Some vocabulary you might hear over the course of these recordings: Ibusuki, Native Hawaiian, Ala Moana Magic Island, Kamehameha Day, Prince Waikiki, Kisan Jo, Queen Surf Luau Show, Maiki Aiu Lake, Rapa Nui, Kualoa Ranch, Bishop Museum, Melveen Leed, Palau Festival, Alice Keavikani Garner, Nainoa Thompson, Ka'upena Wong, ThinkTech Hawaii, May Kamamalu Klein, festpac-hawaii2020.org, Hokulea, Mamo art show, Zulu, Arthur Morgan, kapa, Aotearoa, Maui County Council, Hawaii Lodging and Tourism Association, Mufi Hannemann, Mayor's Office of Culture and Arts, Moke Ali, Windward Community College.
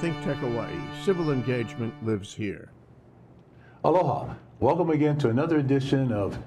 ThinkTech Hawaii, civil engagement lives here. Aloha, welcome again to another edition of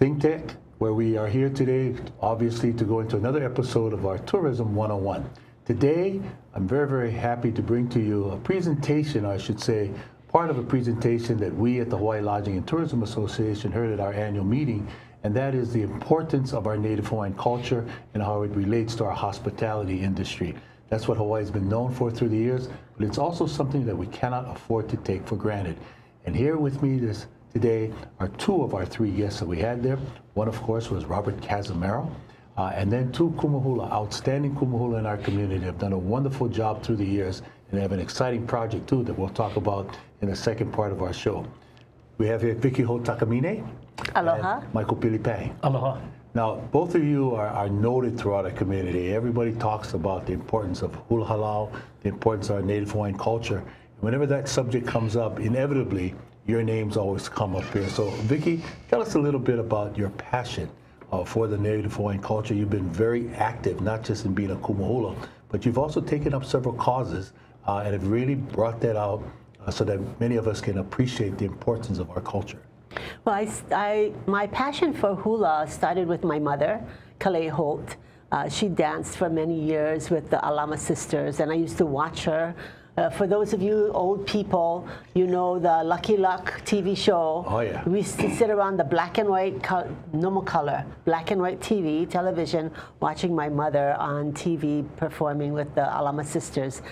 ThinkTech, where we are here today, obviously, to go into another episode of our Tourism 101. Today, I'm very, very happy to bring to you a presentation, I should say, part of a presentation that we at the Hawaii Lodging and Tourism Association heard at our annual meeting, and that is the importance of our Native Hawaiian culture and how it relates to our hospitality industry. That's what Hawaii's been known for through the years, but it's also something that we cannot afford to take for granted. And here with me today are two of our three guests that we had there. One, of course, was Robert Cazimero, and then two Kumuhula, outstanding Kumuhula in our community, have done a wonderful job through the years and have an exciting project, too, that we'll talk about in the second part of our show. We have here Vicky Holt Takamine. Aloha. And Michael Pili Pang. Aloha. Now, both of you are noted throughout our community. Everybody talks about the importance of hula halau, the importance of our Native Hawaiian culture. And whenever that subject comes up, inevitably, your names always come up here. So, Vicky, tell us a little bit about your passion for the Native Hawaiian culture. You've been very active, not just in being a kumuhula, but you've also taken up several causes and have really brought that out so that many of us can appreciate the importance of our culture. Well, my passion for hula started with my mother, Kalei Holt. She danced for many years with the Alama sisters, and I used to watch her. For those of you old people, you know the Lucky Luck TV show. Oh, yeah. We used to sit around the black and white, no more color, black and white television, watching my mother on TV performing with the Alama sisters.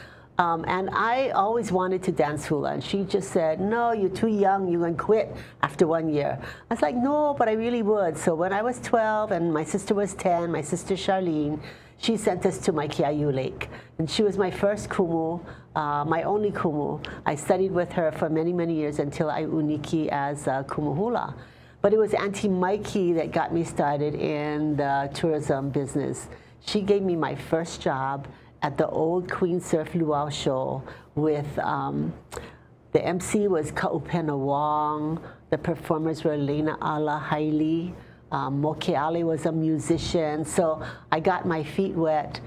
And I always wanted to dance hula, and she just said, no, you're too young, you're going to quit after 1 year. I was like, no, but I really would. So when I was 12 and my sister was 10, my sister Charlene, she sent us to Maiki Aiu Lake. And she was my first kumu, my only kumu. I studied with her for many, many years until I uniki as kumu hula. But it was Auntie Maiki that got me started in the tourism business. She gave me my first job at the old Queen Surf Luau show with, the MC was Ka'upena Wong, the performers were Lena Ala Hailey, Moke Ali was a musician, so I got my feet wet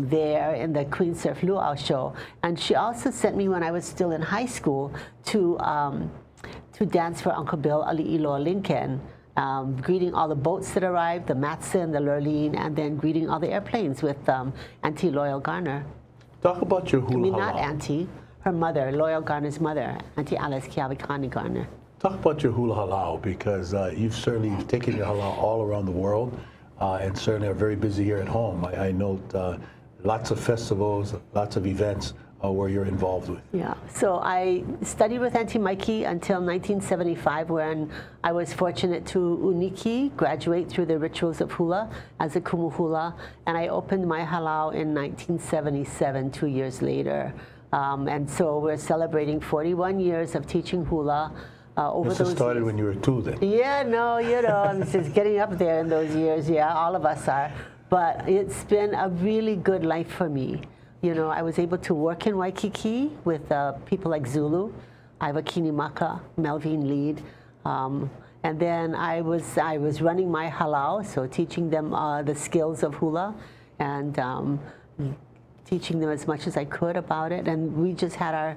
there in the Queen Surf Luau show. And she also sent me, when I was still in high school, to dance for Uncle Bill Ali'iloa Lincoln, greeting all the boats that arrived, the Matson, the Lurleen, and then greeting all the airplanes with Auntie Loyal Garner. Talk about your hula halau. I mean, not Auntie, her mother, Loyal Garner's mother, Auntie Alice Keavikani Garner. Talk about your hula halau, because you've certainly taken your halau all around the world, and certainly are very busy here at home. I note lots of festivals, lots of events where you're involved with. Yeah, so I studied with Auntie Maiki until 1975, when I was fortunate to uniki, graduate through the rituals of hula as a kumuhula, and I opened my halau in 1977, 2 years later. And so we're celebrating 41 years of teaching hula. This started when you were two then. Yeah, no, you know, this is getting up there in those years, yeah, all of us are. But it's been a really good life for me. You know, I was able to work in Waikiki with people like Zulu, Iwakinimaka, Melveen Leed, and then I was running my halau, so teaching them the skills of hula, and teaching them as much as I could about it. And we just had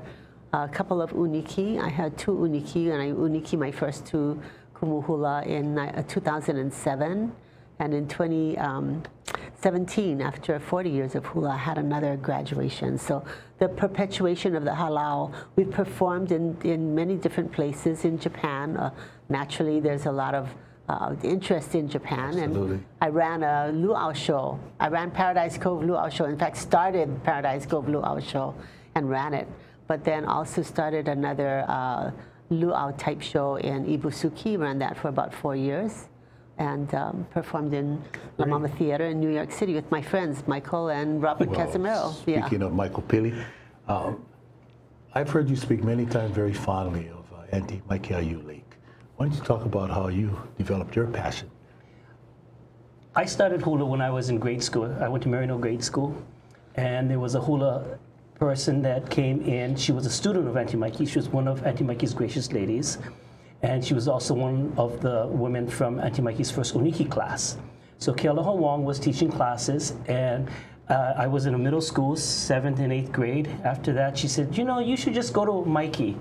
our couple of uniki. I had two uniki, and I uniki my first two kumuhula in 2007, and in 2017, after 40 years of hula, I had another graduation. So the perpetuation of the halau, we've performed in many different places in Japan. Naturally, there's a lot of interest in Japan. Absolutely. And I ran a luau show. I ran Paradise Cove Luau Show. In fact, started Paradise Cove Luau Show and ran it, but then also started another luau type show in Ibusuki, ran that for about 4 years, and performed in La Mama Theater in New York City with my friends, Michael and Robert Cazimero. Speaking of Michael Pili, I've heard you speak many times very fondly of Auntie Maiki Aiu Lake. Why don't you talk about how you developed your passion? I started hula when I was in grade school. I went to Marino grade school, and there was a hula person that came in. She was a student of Auntie Maiki. She was one of Auntie Maiki's gracious ladies. And she was also one of the women from Auntie Maiki's first uniki class. So Ka'upena Wong was teaching classes, and I was in a middle school, 7th and 8th grade. After that, she said, you know, you should just go to Maiki.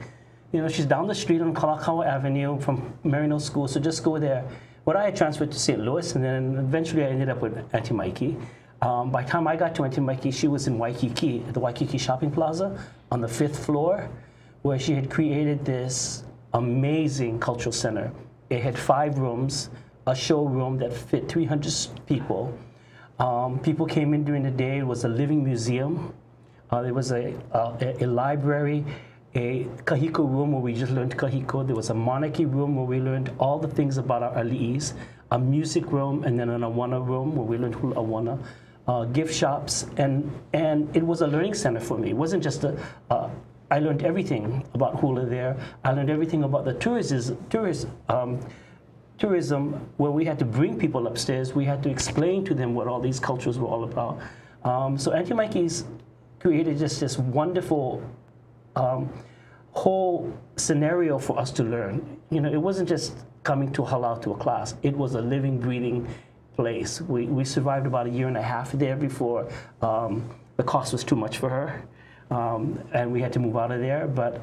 You know, she's down the street on Kalakaua Avenue from Marino School, so just go there. But I had transferred to St. Louis, and then eventually I ended up with Auntie Maiki. By the time I got to Auntie Maiki, she was in Waikiki, at the Waikiki Shopping Plaza on the 5th floor, where she had created this amazing cultural center. It had 5 rooms, a showroom that fit 300 people. People came in during the day. It was a living museum. There was a library, a kahiko room where we just learned kahiko. There was a monarchy room where we learned all the things about our ali'is, a music room, and then an awana room where we learned hula awana, gift shops, and it was a learning center for me. It wasn't just I learned everything about hula there. I learned everything about the tourism, where we had to bring people upstairs. We had to explain to them what all these cultures were all about. So Auntie Maiki's created just this wonderful whole scenario for us to learn. You know, it wasn't just coming to halau to a class. It was a living, breathing place. We survived about 1.5 years there before the cost was too much for her. And we had to move out of there. But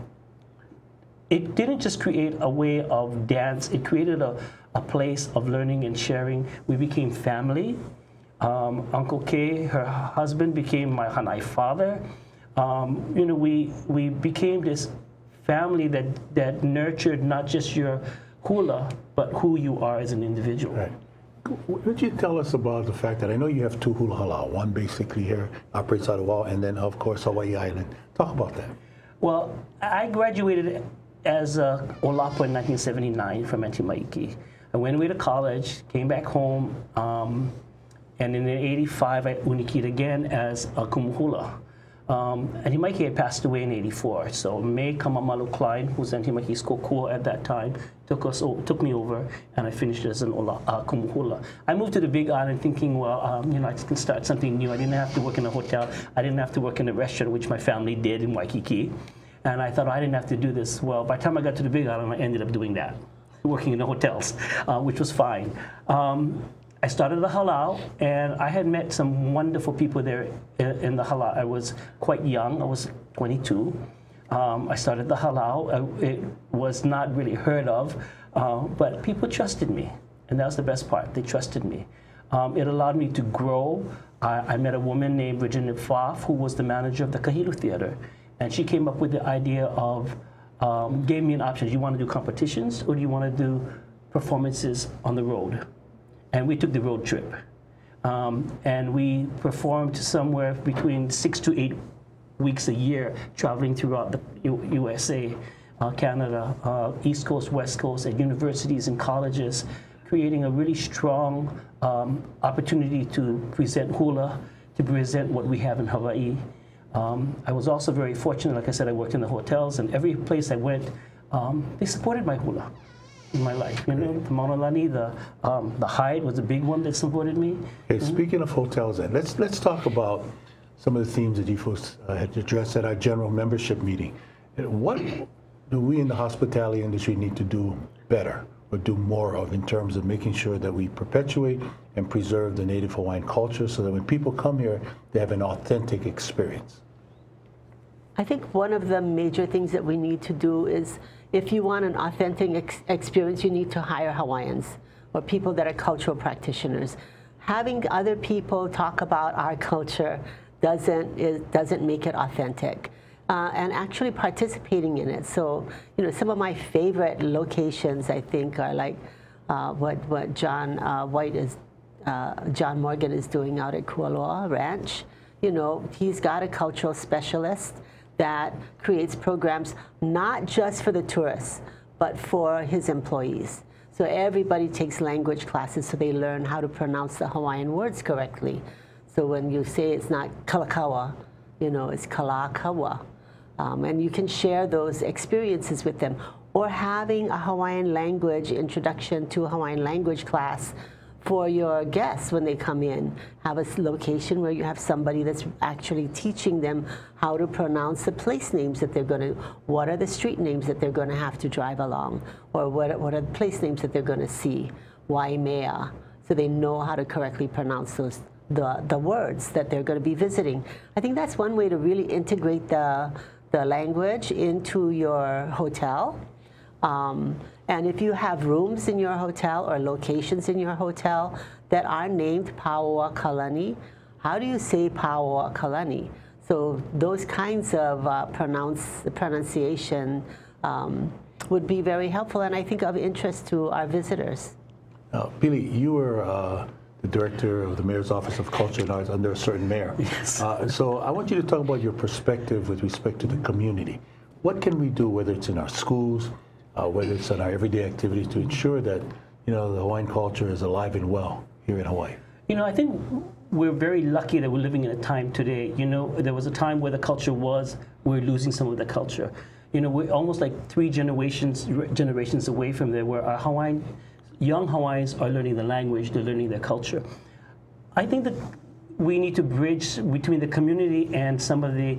it didn't just create a way of dance. It created a place of learning and sharing. We became family. Uncle Kay, her husband, became my Hanai father. You know, we became this family that nurtured not just your hula, but who you are as an individual. Right. Would you tell us about the fact that I know you have 2 hula halau, one basically here, operates out of Oahu, and then, of course, Hawaii Island. Talk about that. Well, I graduated as a Olapa in 1979 from Auntie Maiki. I went away to college, came back home, and in 1985, I unikied again as a kumuhula. Auntie Maiki had passed away in 1984, so May Kamamalu Klein, who was Auntie Maiki's kokua at that time, took me over, and I finished as an kumuhula. I moved to the Big Island thinking, well, you know, I can start something new. I didn't have to work in a hotel. I didn't have to work in a restaurant, which my family did in Waikiki. And I thought, I didn't have to do this. Well, by the time I got to the Big Island, I ended up doing that, working in the hotels, which was fine. I started the halau, and I had met some wonderful people there in the halau. I was quite young. I was 22. I started the halau. It was not really heard of, but people trusted me, and that was the best part. They trusted me. It allowed me to grow. I met a woman named Virginia Pfaff, who was the manager of the Kahilu Theater, and she came up with the idea of, gave me an option. Do you want to do competitions, or do you want to do performances on the road? And we took the road trip, and we performed somewhere between 6 to 8 weeks a year, traveling throughout the USA, Canada, East Coast, West Coast, at universities and colleges, creating a really strong opportunity to present hula, to present what we have in Hawaii. I was also very fortunate. Like I said, I worked in the hotels, and every place I went, they supported my hula. In my life, you know, the Mauna Lani, the Hyatt was a big one that supported me. Okay, speaking of hotels, then let's talk about some of the themes that you folks had addressed at our general membership meeting. What do we in the hospitality industry need to do better or do more of in terms of making sure that we perpetuate and preserve the native Hawaiian culture so that when people come here, they have an authentic experience? I think one of the major things that we need to do is, if you want an authentic experience, you need to hire Hawaiians or people that are cultural practitioners. Having other people talk about our culture doesn't make it authentic, and actually participating in it. So, you know, some of my favorite locations, I think, are like what John White is, John Morgan is doing out at Kualoa Ranch. You know, he's got a cultural specialist that creates programs not just for the tourists, but for his employees. So everybody takes language classes so they learn how to pronounce the Hawaiian words correctly. So when you say it's not Kalakaua, you know, it's Kalakaua. And you can share those experiences with them. Or having a Hawaiian language introduction to a Hawaiian language class for your guests when they come in. Have a location where you have somebody that's actually teaching them how to pronounce the place names that they're gonna, what are the street names that they're gonna have to drive along, or what are the place names that they're gonna see, Waimea, so they know how to correctly pronounce those the words that they're going to be visiting. I think that's one way to really integrate the language into your hotel. And if you have rooms in your hotel or locations in your hotel that are named Paua Kalani, how do you say Paua Kalani? So those kinds of pronunciation would be very helpful, and I think of interest to our visitors. Pili, you were the director of the Mayor's Office of Culture and Arts under a certain mayor. Yes. So I want you to talk about your perspective with respect to the community. What can we do, whether it's in our schools, whether it's in our everyday activities, to ensure that the Hawaiian culture is alive and well here in Hawaii? I think we're very lucky that we're living in a time today. There was a time where the culture was, we're losing some of the culture. We're almost like three generations away from there, where our young Hawaiians are learning the language, they're learning their culture. I think that we need to bridge between the community and some of the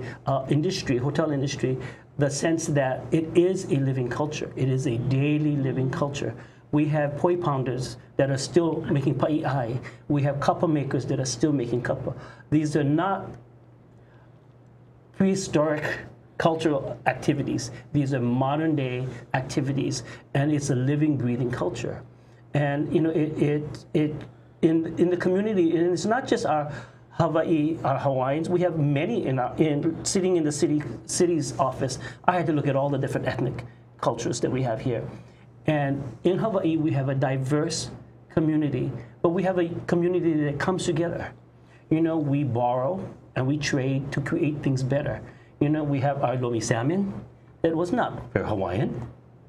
industry, hotel industry, the sense that it is a living culture. It is a daily living culture. We have poi pounders that are still making pa'i'ai. We have kapa makers that are still making kapa. These are not prehistoric cultural activities. These are modern day activities, and it's a living, breathing culture. And in the community, and it's not just our Hawaiians. We have many sitting in the city's office. I had to look at all the different ethnic cultures that we have here. And in Hawaii, we have a diverse community, but we have a community that comes together. We borrow and we trade to create things better. We have our lomi salmon that was not very Hawaiian,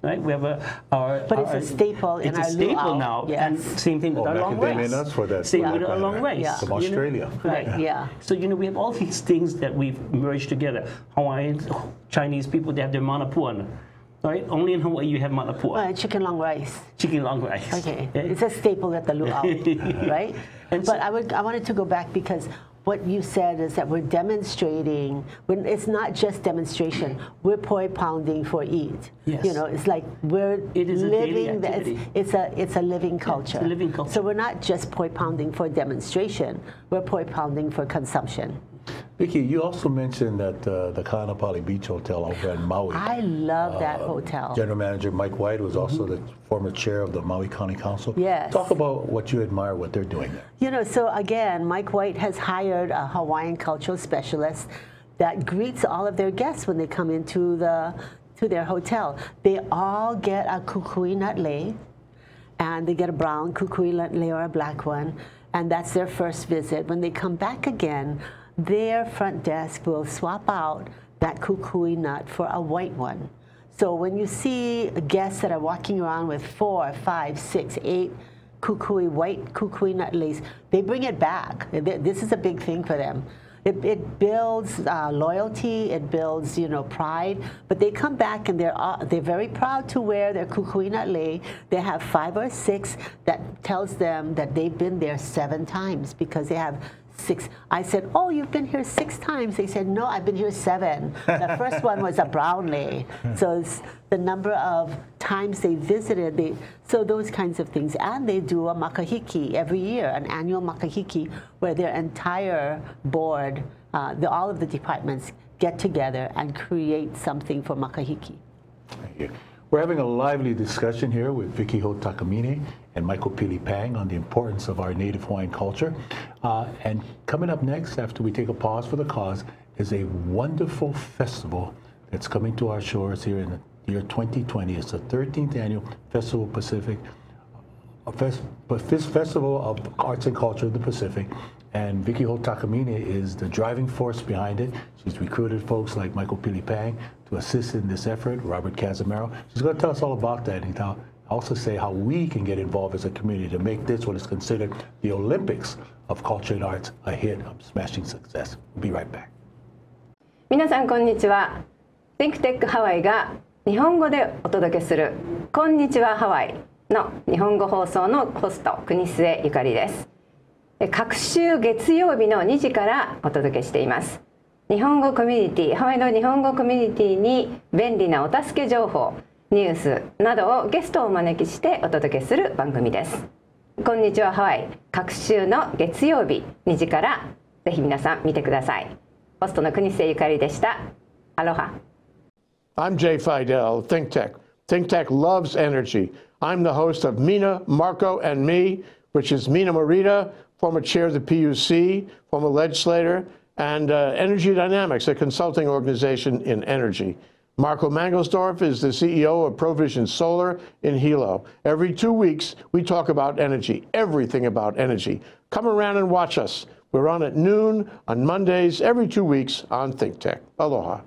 right? We have it's a staple in our luau. It's a staple now, yes. And same thing with our long rice. They made us for that. Same with our long rice. Yeah. From Australia. Right, yeah. So, we have all these things that we've merged together. Hawaiians, Chinese people, they have their mana puana. Right? Only in Hawaii you have mana pua. Well, chicken long rice. Chicken long rice. Okay, yeah. It's a staple at the luau, right? I wanted to go back, because what you said is that we're demonstrating. It's not just demonstration. We're poi pounding for eat. Yes. It's like it is living. It's a living culture. Yeah, it's a living culture. So we're not just poi pounding for demonstration. We're poi pounding for consumption. Vicky, you also mentioned that the Kaanapali Beach Hotel over in Maui. I love that hotel. General Manager Mike White was also the former chair of the Maui County Council. Yes. Talk about what you admire, what they're doing there. So again, Mike White has hired a Hawaiian cultural specialist that greets all of their guests when they come into their hotel. They all get a kukui nut lei, and they get a brown kukui nut lei or a black one, and that's their first visit. When they come back again, their front desk will swap out that kukui nut for a white one. So when you see guests that are walking around with 4, 5, 6, 8 white kukui nut leis, they bring it back. This is a big thing for them. It builds loyalty, it builds pride, but they come back and they're very proud to wear their kukui nut lei. They have 5 or 6 that tells them that they've been there 7 times, because they have 6. I said, oh, you've been here 6 times. They said, no, I've been here 7. The first one was a brown lei. So it's the number of times they visited. So those kinds of things. And they do a makahiki every year, an annual makahiki, where their entire board, all of the departments, get together and create something for makahiki. Thank you. We're having a lively discussion here with Vicky Holt Takamine and Michael Pili Pang on the importance of our native Hawaiian culture. And coming up next, after we take a pause for the cause, is a wonderful festival that's coming to our shores here in the year 2020. It's the 13th annual Festival Pacific, Festival of Arts and Culture of the Pacific. And Vicky Holt Takamine is the driving force behind it. She's recruited folks like Michael Pili Pang to assist in this effort, Robert Cazimero. She's going to tell us all about that, and also say how we can get involved as a community to make this what is considered the Olympics of culture and arts a hit of smashing success. We'll be right back. 皆さんこんにちは。ThinkTech Hawaii が日本語でお届けするこんにちはハワイの日本語放送のホスト国末ゆかりです。各週月曜日の2時からお届けしています。日本語コミュニティ、ハワイの日本語コミュニティに便利なお助け情報、ニュースなどをゲストをお招きしてお届けする番組です。こんにちはハワイ各週の月曜日2時からぜひ皆さん見てください。ホストの国瀬ゆかりでした。アロハ。I'm Jay Fidel, ThinkTech. ThinkTech loves energy. I'm the host of Mina, Marco, and Me, which is Mina Morita, former chair of the PUC, former legislator, and Energy Dynamics, a consulting organization in energy. Marco Mangelsdorf is the CEO of Provision Solar in Hilo. Every 2 weeks, we talk about energy, everything about energy. Come around and watch us. We're on at noon on Mondays, every 2 weeks on ThinkTech. Aloha.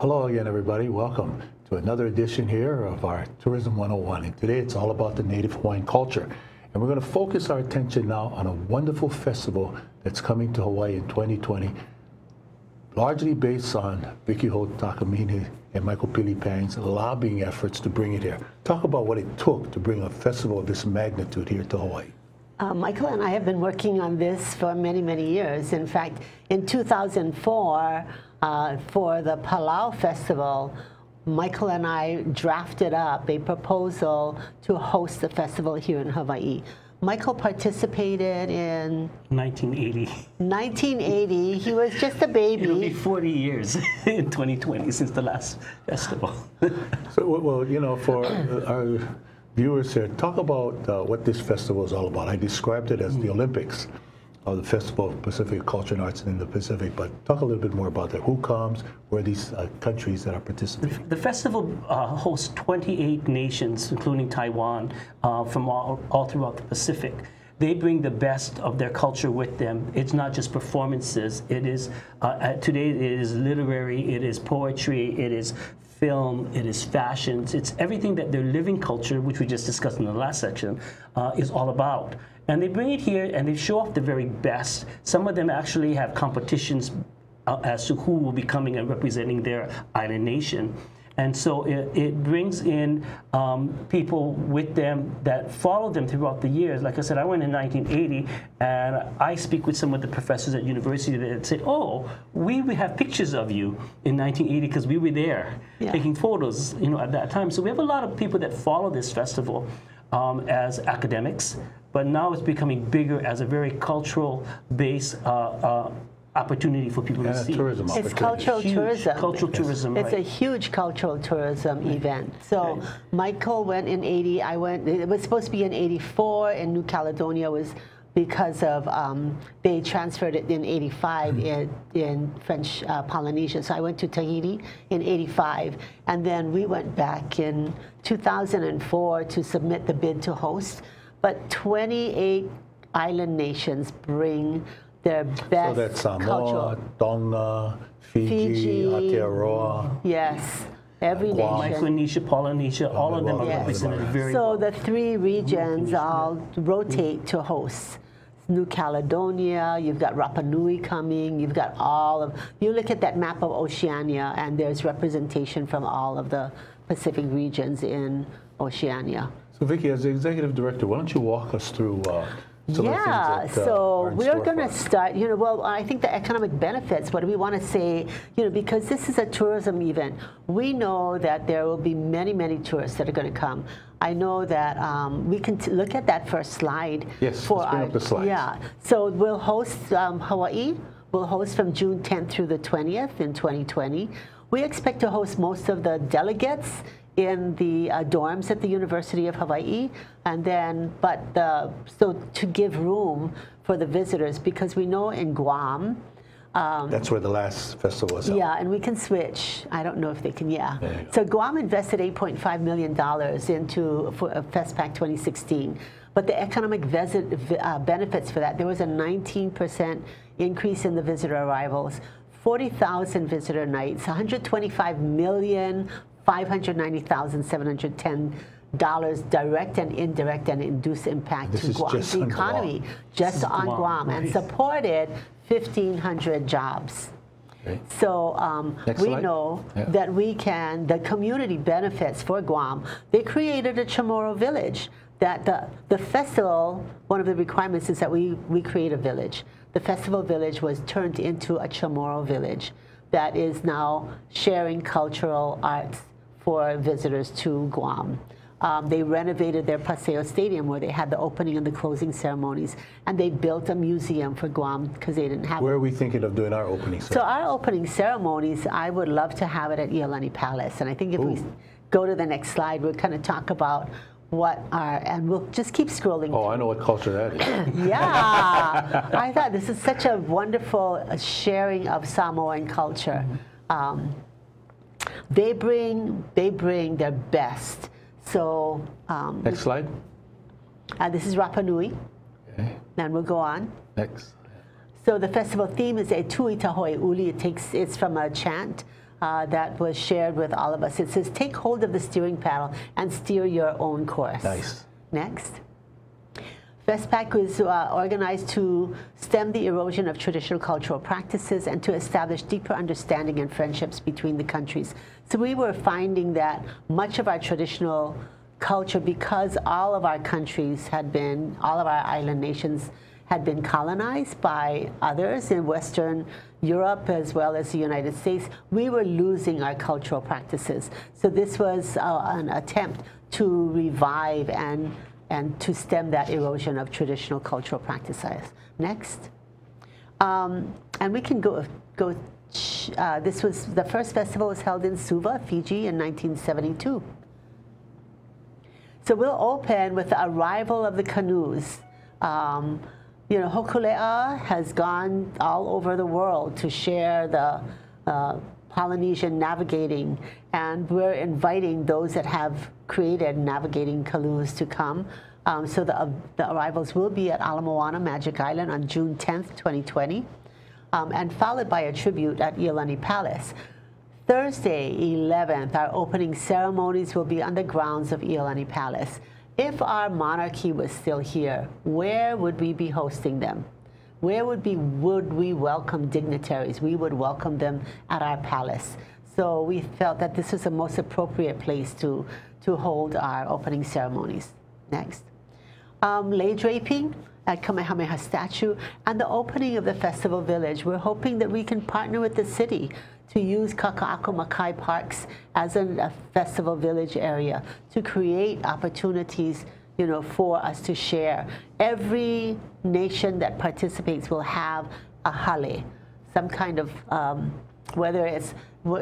Hello again, everybody. Welcome to another edition here of our Tourism 101. And today, it's all about the Native Hawaiian culture. And we're going to focus our attention now on a wonderful festival that's coming to Hawaii in 2020, largely based on Vicky Holt Takamine and Michael Pili Pang's lobbying efforts to bring it here. Talk about what it took to bring a festival of this magnitude here to Hawaii. Michael and I have been working on this for many, many years. In fact, in 2004, for the Palau Festival, Michael and I drafted up a proposal to host the festival here in Hawaii. Michael participated in 1980. 1980, he was just a baby. It'll be 40 years in 2020 since the last festival. So, well, you know, for our viewers here, talk about what this festival is all about. I described it as the Olympics of the Festival of Pacific Culture and Arts in the Pacific, but talk a little bit more about that. Who comes? Where are these countries that are participating? The festival hosts 28 nations, including Taiwan, from all throughout the Pacific. They bring the best of their culture with them. It's not just performances. It is, today it is literary, it is poetry, it is film, it is fashions, it's everything that their living culture, which we just discussed in the last section, is all about. And they bring it here and they show off the very best. Some of them actually have competitions as to who will be coming and representing their island nation. And so it brings in people with them that follow them throughout the years. Like I said, I went in 1980, and I speak with some of the professors at university that say, oh, we have pictures of you in 1980 because we were there taking photos, you know, at that time. So we have a lot of people that follow this festival as academics. But now it's becoming bigger as a very cultural-based opportunity for people to see. Tourism it's cultural huge tourism. Cultural tourism. It's a huge cultural tourism event. So Michael went in 80. I went. It was supposed to be in 84. In New Caledonia was because of they transferred it in 85 in French Polynesia. So I went to Tahiti in 85, and then we went back in 2004 to submit the bid to host. But 28 island nations bring their best. So that's Samoa, Tonga, Fiji, Aotearoa. Yes, every nation. Micronesia, Polynesia, all of them are represented very well. So the three regions all rotate to host. New Caledonia, you've got Rapa Nui coming, you've got all of, you look at that map of Oceania and there's representation from all of the Pacific regions in Oceania. So Vicky, as the executive director, why don't you walk us through some of the things that, so we're going to start, you know, well, I think the economic benefits, what do we want to say, you know, because this is a tourism event. We know that there will be many, many tourists that are going to come. I know that we can look at that first slide. Yes, let's bring up the slides. Yeah, so we'll host Hawaii. We'll host from June 10th through the 20th in 2020. We expect to host most of the delegates in the dorms at the University of Hawaii, and then, so to give room for the visitors, because we know in Guam. That's where the last festival was. Yeah, and we can switch. I don't know if they can, So Guam invested $8.5 million into FestPAC 2016, but the economic benefits for that, there was a 19% increase in the visitor arrivals, 40,000 visitor nights, $590,710 direct and indirect and induced impact to Guam's economy, just on Guam, and supported 1,500 jobs. So we know that we can, the community benefits for Guam. They created a Chamorro village. That the festival, one of the requirements is that we create a village. The festival village was turned into a Chamorro village that is now sharing cultural arts for visitors to Guam. They renovated their Paseo Stadium where they had the opening and the closing ceremonies, and they built a museum for Guam because they didn't have it. Where are we thinking of doing our opening ceremonies? So our opening ceremonies, I would love to have it at Iolani Palace, and I think if we go to the next slide, we'll kind of talk about what are, and we'll just keep scrolling. Oh, I know what culture that is. Yeah. I thought this is such a wonderful sharing of Samoan culture. They bring their best. So next slide. This is Rapa Nui. Okay. Then we'll go on. Next. So the festival theme is E Tui Ta Hoi Uli. It's from a chant that was shared with all of us. It says, take hold of the steering paddle and steer your own course. Nice. Next. FestPAC was organized to stem the erosion of traditional cultural practices and to establish deeper understanding and friendships between the countries. So we were finding that much of our traditional culture, because all of our countries had been, all of our island nations had been colonized by others in Western Europe as well as the United States, we were losing our cultural practices. So this was an attempt to revive and to stem that erosion of traditional cultural practices. Next. And we can go. This was, the first festival was held in Suva, Fiji in 1972. So we'll open with the arrival of the canoes. You know, Hokulea has gone all over the world to share the Polynesian navigating, and we're inviting those that have created navigating canoes to come. So the arrivals will be at Ala Moana Magic Island on June 10th, 2020, and followed by a tribute at Iolani Palace. Thursday, 11th, our opening ceremonies will be on the grounds of Iolani Palace. If our monarchy was still here, where would we be hosting them? Where would we welcome dignitaries? We would welcome them at our palace. So we felt that this was the most appropriate place to hold our opening ceremonies. Next. Lei draping at Kamehameha statue and the opening of the festival village. We're hoping that we can partner with the city to use Kaka'ako Makai Parks as a festival village area to create opportunities, you know, for us to share. Every nation that participates will have a hale, some kind of, whether it's,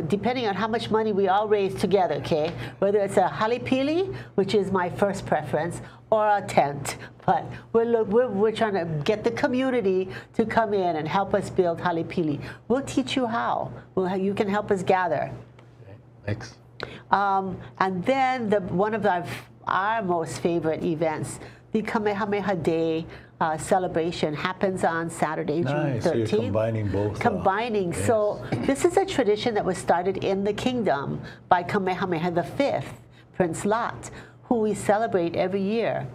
depending on how much money we all raise together, okay? Whether it's a hale pili, which is my first preference, or a tent. But we're trying to get the community to come in and help us build hale pili. We'll teach you how. You can help us gather. Thanks. And then one of our most favorite events, the Kamehameha Day celebration, happens on Saturday, June 13th. So you're combining both. Combining. Yes. So this is a tradition that was started in the kingdom by Kamehameha V, Prince Lot, who we celebrate every year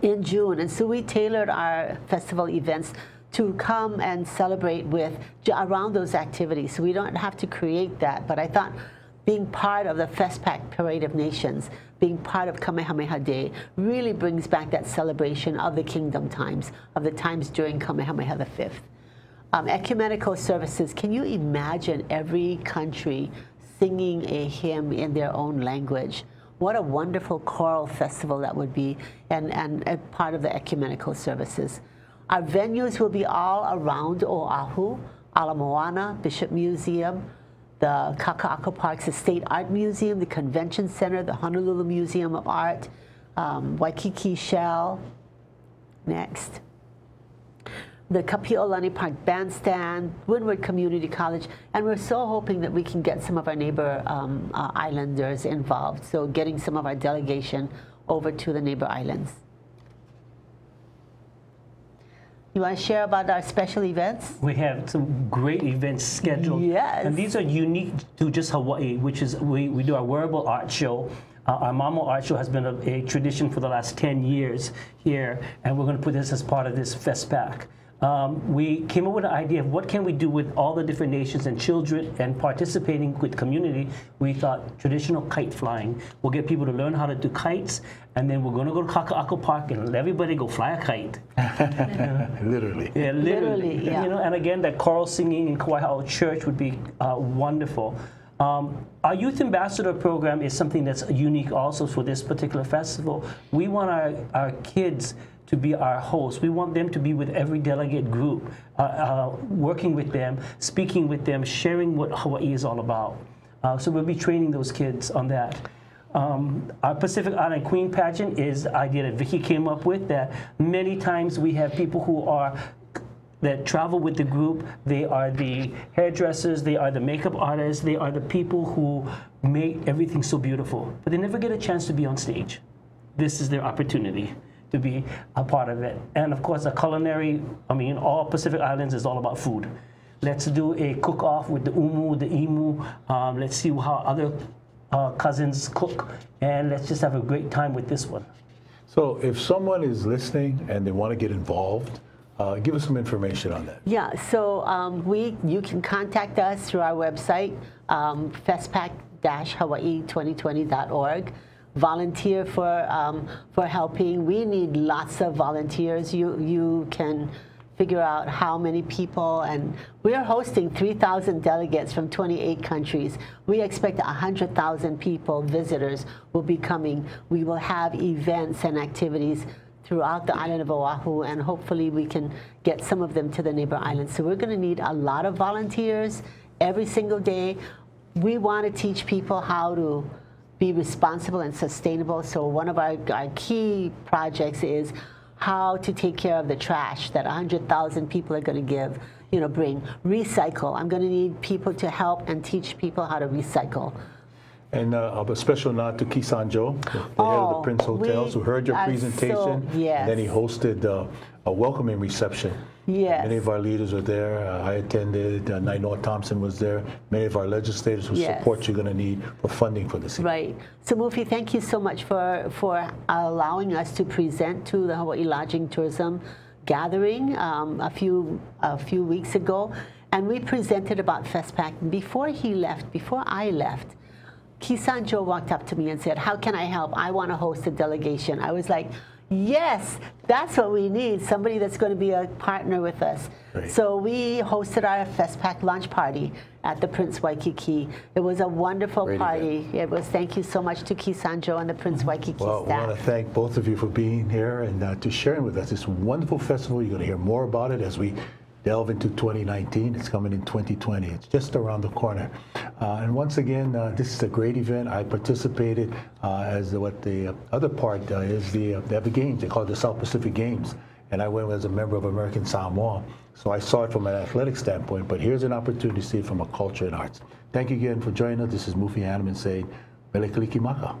in June. And so we tailored our festival events to come and celebrate with around those activities. So we don't have to create that. But I thought, being part of the FestPAC Parade of Nations, being part of Kamehameha Day, really brings back that celebration of the kingdom times, of the times during Kamehameha V. Ecumenical services, can you imagine every country singing a hymn in their own language? What a wonderful choral festival that would be, and a part of the ecumenical services. Our venues will be all around Oahu, Ala Moana, Bishop Museum, the Kaka'ako Parks, the State Art Museum, the Convention Center, the Honolulu Museum of Art, Waikiki Shell. Next. The Kapi'olani Park Bandstand, Windward Community College, and we're so hoping that we can get some of our neighbor islanders involved, so getting some of our delegation over to the neighbor islands. You want to share about our special events? We have some great events scheduled. Yes. And these are unique to just Hawaii, which is we do our wearable art show. Our Mamo art show has been a tradition for the last 10 years here, and we're going to put this as part of this FestPAC. We came up with an idea of what can we do with all the different nations and children and participating with community. We thought traditional kite flying. We'll get people to learn how to do kites, and then we're going to go to Kaka'ako Park and let everybody go fly a kite. Literally. Yeah, literally. Yeah. You know, and again, that choral singing in Kauai Church would be wonderful. Our Youth Ambassador program is something that's unique also for this particular festival. We want our kids to be our hosts. We want them to be with every delegate group, working with them, speaking with them, sharing what Hawaii is all about. So we'll be training those kids on that. Our Pacific Island Queen pageant is the idea that Vicky came up with, that many times we have people who are that travel with the group. They are the hairdressers, they are the makeup artists, they are the people who make everything so beautiful. But they never get a chance to be on stage. This is their opportunity to be a part of it. And of course, a culinary, I mean, all Pacific Islands is all about food. Let's do a cook-off with the umu, the imu. Let's see how other cousins cook, and let's just have a great time with this one. So if someone is listening and they want to get involved, give us some information on that. Yeah, so you can contact us through our website, festpac-hawaii2020.org. Volunteer for helping. We need lots of volunteers. You can figure out how many people, and we are hosting 3,000 delegates from 28 countries. We expect 100,000 people, visitors, will be coming. We will have events and activities throughout the island of Oahu, and hopefully we can get some of them to the neighbor islands. So we're going to need a lot of volunteers every single day. We want to teach people how to be responsible and sustainable. So one of our key projects is how to take care of the trash that 100,000 people are going to bring. Recycle. I'm going to need people to help and teach people how to recycle. And a special nod to Kisan Jo, the head of the Prince Hotels, who heard your presentation, and then he hosted a welcoming reception. Yes. Many of our leaders are there. I attended. Nainoa Thompson was there. Many of our legislators who support you're going to need for funding for this event. Right. So, Mufi, thank you so much for allowing us to present to the Hawaii Lodging Tourism Gathering a few weeks ago. And we presented about FestPAC. Before I left, Kisan Jo walked up to me and said, "How can I help? I want to host a delegation." I was like, yes, that's what we need, somebody that's going to be a partner with us. Right. So we hosted our FestPAC launch party at the Prince Waikiki. It was a wonderful party. It was, thank you so much to Kisan Jo and the Prince Waikiki staff. I want to thank both of you for being here and to sharing with us this wonderful festival. You're going to hear more about it as we delve into 2019. It's coming in 2020. It's just around the corner. And once again, this is a great event. I participated as what the other part is, they have the games. They call it the South Pacific Games. And I went as a member of American Samoa. So I saw it from an athletic standpoint, but here's an opportunity to see it from a culture and arts. Thank you again for joining us. This is Mufi Hannemann saying, Mele Kalikimaka.